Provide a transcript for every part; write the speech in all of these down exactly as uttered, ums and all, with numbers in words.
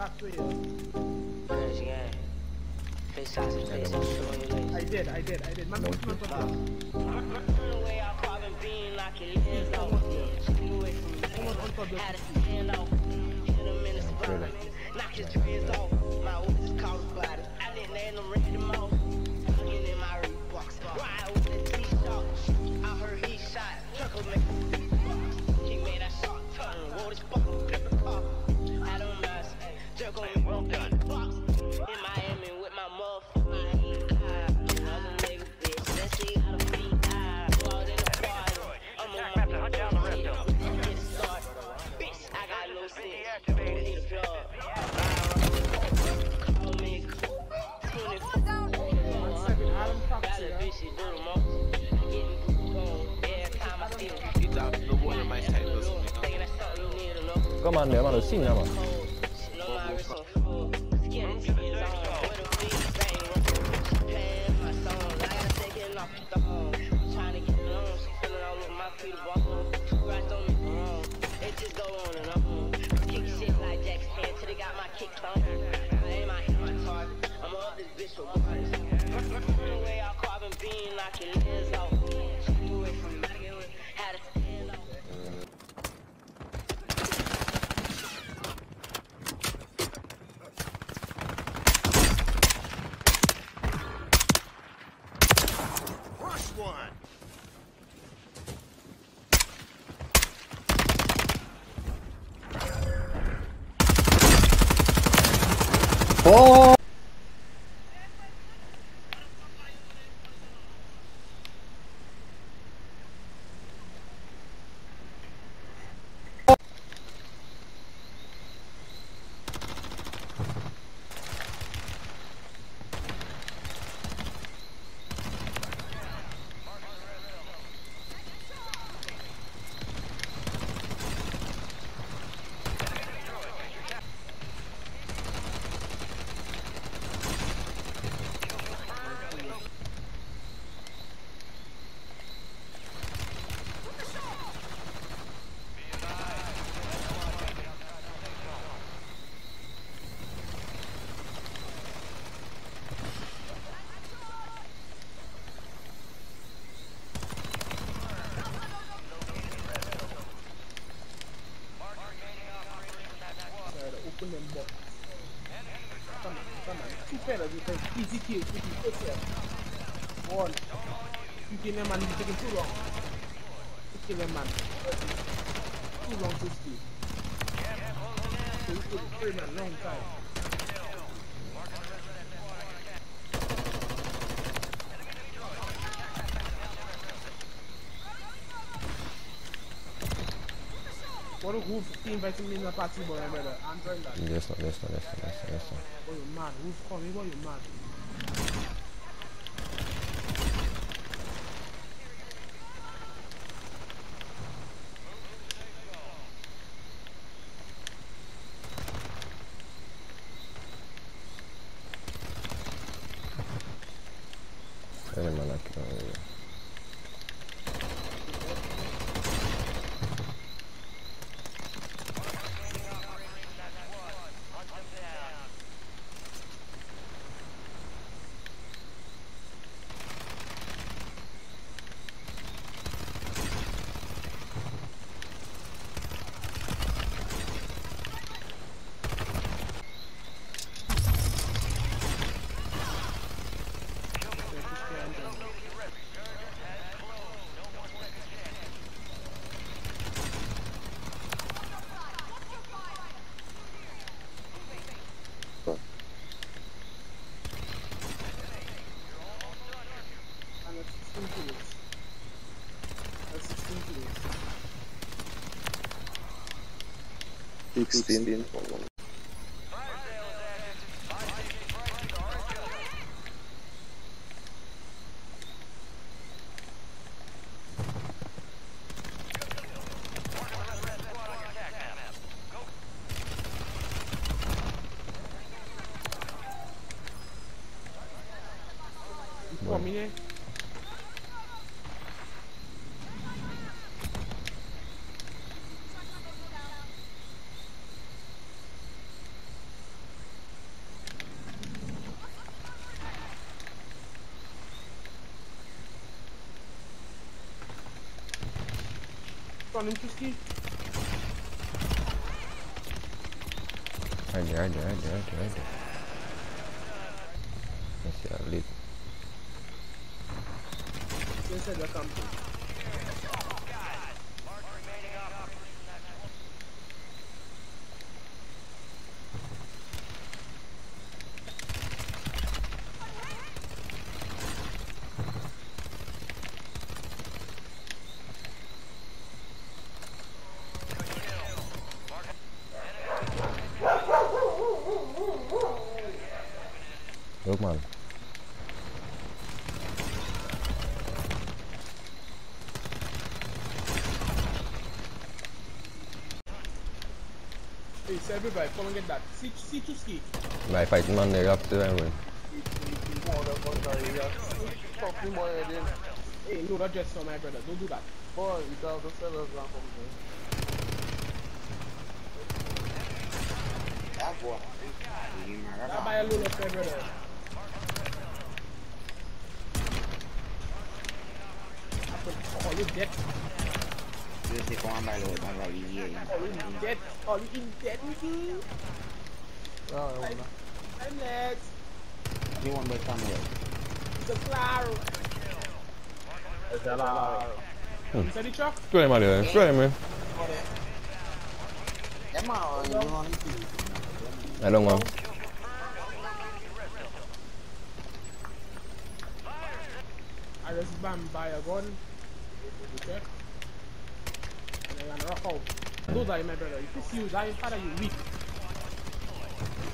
That's for you. Nice game. Play sausage, play some short legs. I did, I did, I did. My no, my the way I pop and bean like it lives out. Chicken away from me. Had a stand out. Hit him in the spot. Knock his dreads off. My oldest is called body. I didn't name them random off. Tugging in my root box. Ride with a T-shot. I heard he shot. Chuckle man. Komm mal, wir haben das Team, ja mal. Oh! Easy kill, easy kill, one. You kill them man, you're taking too long. You kill them man. Too long to steal. So you could play man long time. What a wolf inviting me in the party, boy, brother. I'm doing that. Yes, sir, yes, sir, yes, sir, yes, sir, yes, sir. Oh, you're mad. Wolf, come here, boy, you're mad. sixteen for one. Well. What vernünftig. Hadi hadi hadi hadi hadi. Neyse ya lead. Neyse de kampı. Mal. It's everybody following it back. See, see to ski. Like fighting man, they're up to anyway. Hey, no, that's just for my brother. Don't do that. Boy, without the sellers around from there. That boy. That by a little for my brother. All you dead. This is one by Lord, one by Lord. All you dead. All you dead. Oh, I wanna. I'm next. You want my camera? It's a flower. It's a flower. Is that the truck? Try him, Mario. Try him. Come on. I don't know. I just banned by a gun. Okay. And then I'm rock out. Don't die, my brother. If you die, how are you weak?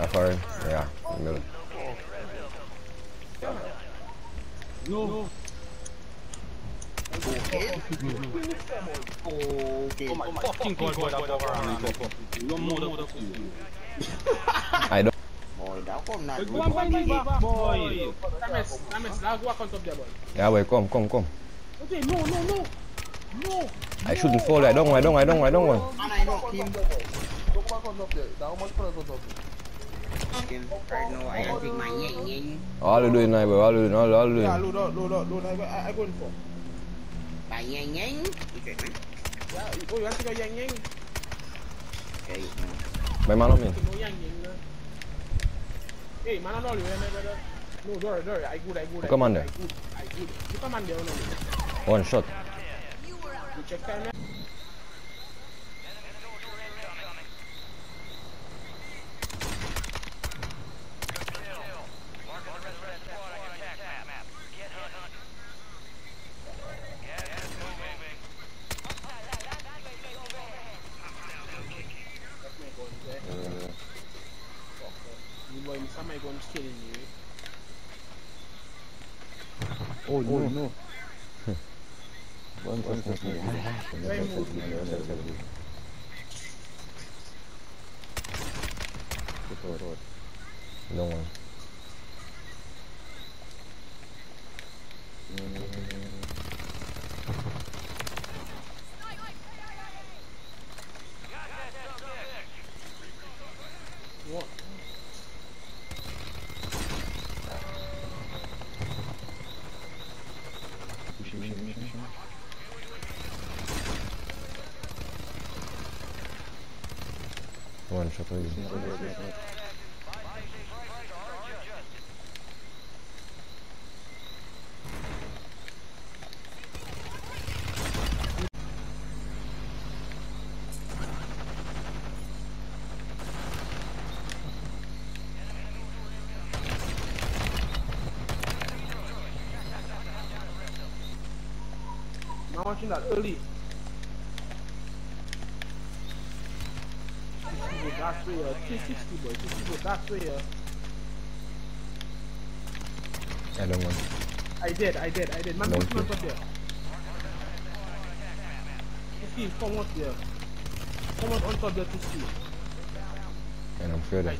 I'm sorry. Yeah, in the middle. No. No. Okay. Okay. Oh my fucking god, god, god, god, god, god. No more than you. I don't. Boy, that come now. Boy. Thomas, Thomas, now go on top there, boy. Yeah, boy, come, come, come. Okay, no, no, no, no. I shouldn't fall. I don't. I don't. I don't. I don't. I don't. Him. Look back on top there. That much pressure on top. I don't think my ying ying. All you doing now, boy. All you doing. All all doing. Yeah, load out, load out, load out. I I going for. My ying ying. Okay, man. Yeah. Oh, you want to go ying ying? Okay. My man on me. Hey, man on all you, my brother. No, door, door. I good. I good. Come on there. I good. You come on there, no. One shot. Oh no. Oh, no. One second. One second. One second. No one. What? One shot, please. I'm watching that early. That's way, uh, three sixty, boy. three sixty, that's way, uh... I don't want. I did, I did, I did. Man, push man up there. fifteen, come up there. Come up on top there to see. And I'm sure that.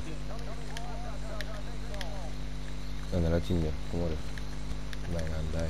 No, no, that's in there. Come on. Bang, and die.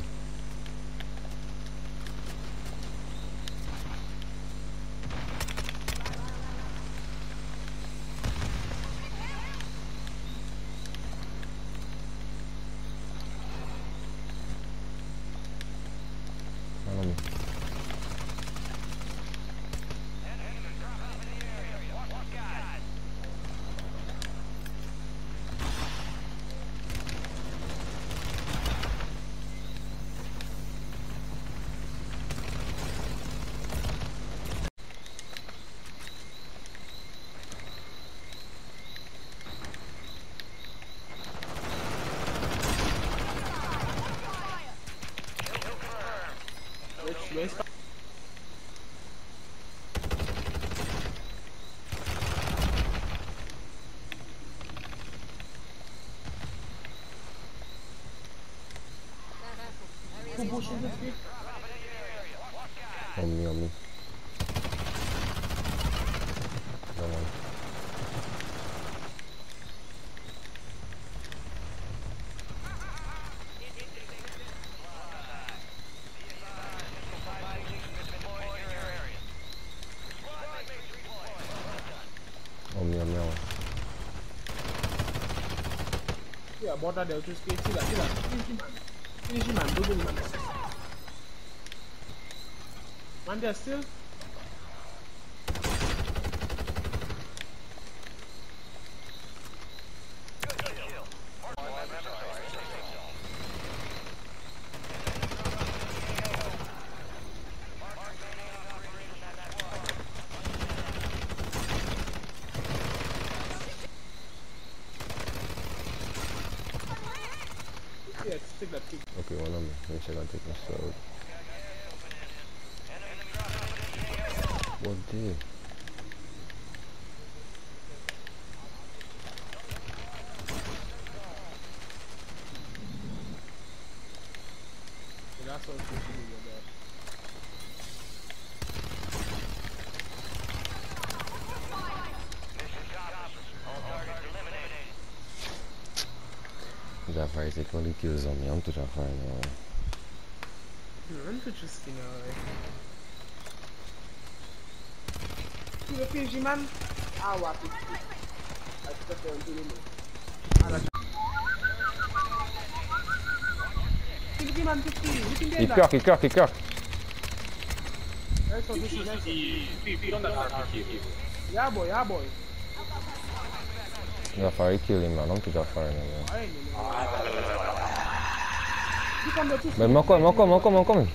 potion this big. On me, on me. No one. On me, on me, on me. Yeah, bot ra đều chưa skill, chưa lại, chưa lại. Finish him, man, do him, man. Man, they are still. Yeah, take that kick. Okay, one on me. Make sure I take my sword. What the? That's what I'm supposed to do with that. Jafar is equally kills on me. I'm to Jafar now. You're interesting now. You're a P G man? Ah, what? I expect I'm doing it. P G man, fifty. He cracked, he cracked, he cracked. That's what this is. Yeah, boy, yeah, boy. Jafari kill him, man. I'm to Jafari now. Man, more coming, more coming, more coming, more coming.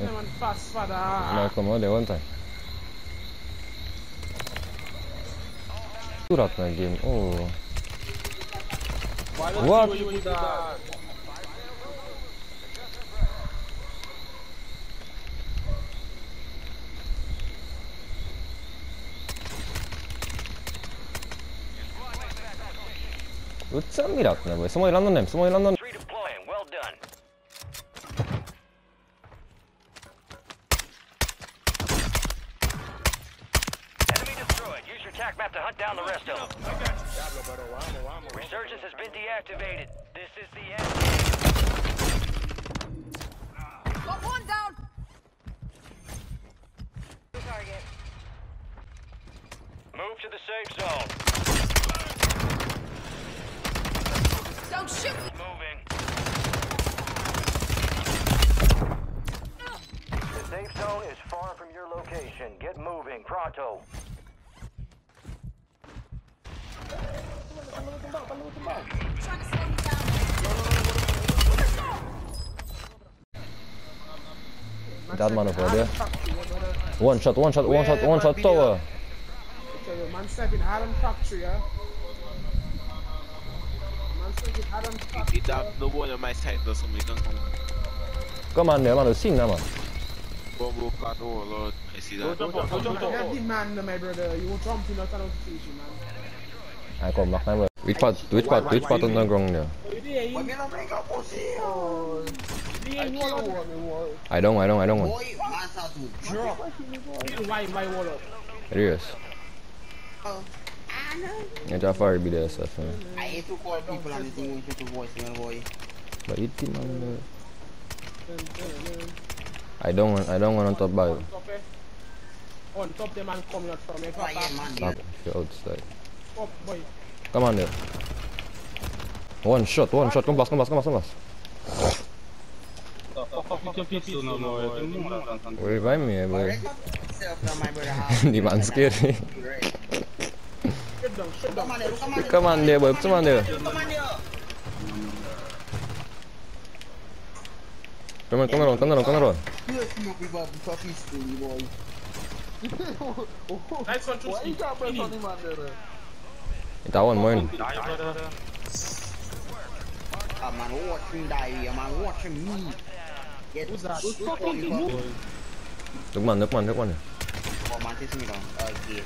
No, come on, they one time. Two that man game. Oh. What? What's up, Mirat? No way. Somebody land on them. Somebody land on them. Redeploying. Well done. Enemy destroyed. Use your attack map to hunt down the rest of them. Okay. Resurgence has been deactivated. This is the end. Got one down. Target. Move to the safe zone. Don't shoot me! Moving. The safe zone is far from your location. Get moving, pronto. Trying to slow me down. That man over there. One shot, one shot, one shot, one shot tower. Okay, your man step in Adam Factory, yeah? He did up the wall on my side though, so we don't come. Come on there, man, I've seen that, man. Bombo cut all, Lord. I see that. Don't jump, don't jump, don't jump. Man, my brother, you won't jump, you know, I don't see you, man. I come back, man. Which part, which part, which part on the ground there? I don't, I don't, I don't want. Serious. Oh. Yeah, Jafar be there, so I hate to call people and they won't fit the voice, man, boy. But you think man, I don't want, I don't want on top by you. On top, the man coming out from it. Stop, you're outside. Come on there. One shot, one shot, come back, come back, come back, come back. Revive me, boy. The man scared me. Come on there, boy. Come on there. Come on, come on, come on, come on. It's one morning. I'm watching die. I'm watching me. Who's that? Who's fucking you? Look, man, look, man, look, man. Oh, man, this is me now. Okay.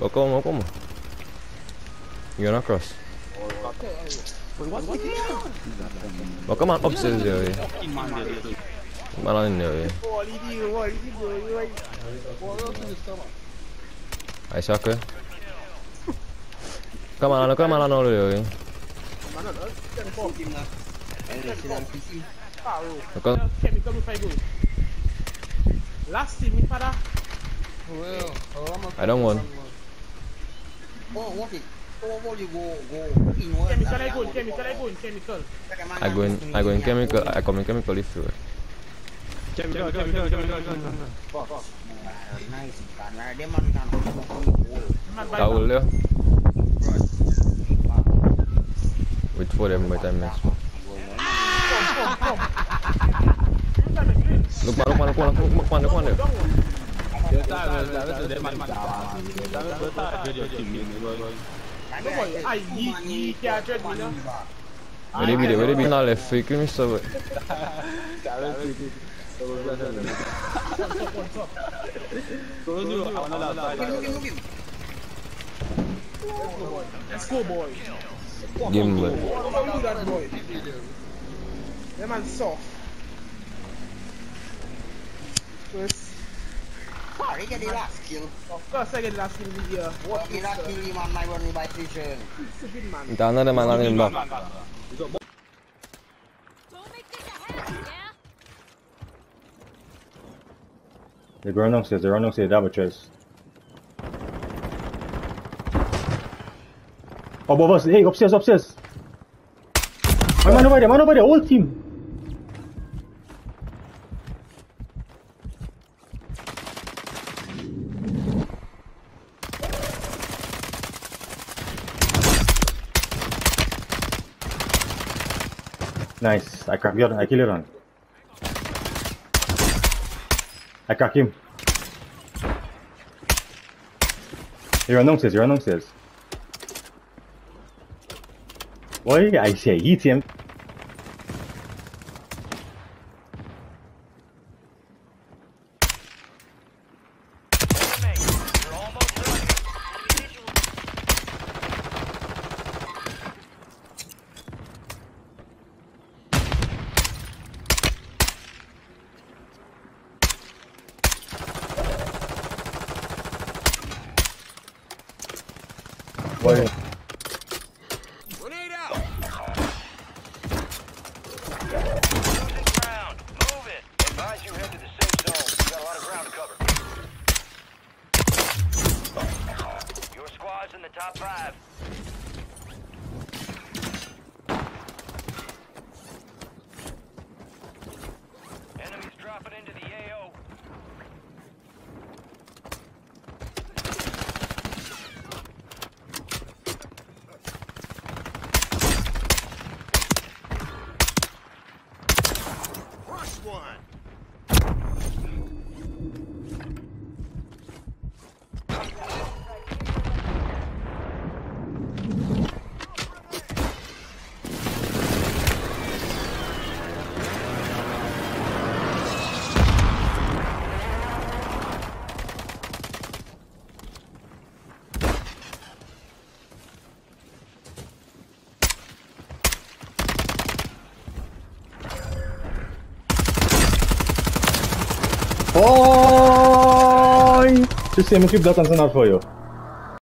Loco, loco, You're not cross. Bak aman obsessiz diyor ya. Bana dinliyor ya. Ay şakı. Kamerana kamerana oluyor ya. Bakın. Last team mi para? I don't want. Chemical, I go in chemical, I go in chemical. I go in, I go in chemical, I come in chemical if you. Chemical, chemical, chemical, chemical. Taul dia. Wait for them by time next. Look, look, look, look, look, look, look, look. Để ta là là để mình mình ta với ta chơi được chìm miệng rồi rồi. Đúng rồi, ai gì gì cha chơi gì đó. Vậy đi video, vậy đi video là free cái mister vậy. Trả lời free đi. Tôi nói rồi, nó là sai. Let's go boy. Game rồi. Để mình soft. I didn't get the last kill. Of course I get the last kill here. What did I kill him on my one by three turn? It's a good man. It's another man on him back. Don't make this a happen, yeah? They're going upstairs, they're going upstairs, double chase. Above us, hey, upstairs, upstairs. I'm on over there, I'm on over there, whole team. Nice, I crack your, I kill your one. I crack him. You're on downstairs, you're on downstairs. Why I say eat him? Grenade out! Ground, move it. Advise you head to the safe zone. You got a lot of ground to cover. Your squad's in the top five. Enemies dropping into the A O. Oh! Just say, I'm going to keep that on for you.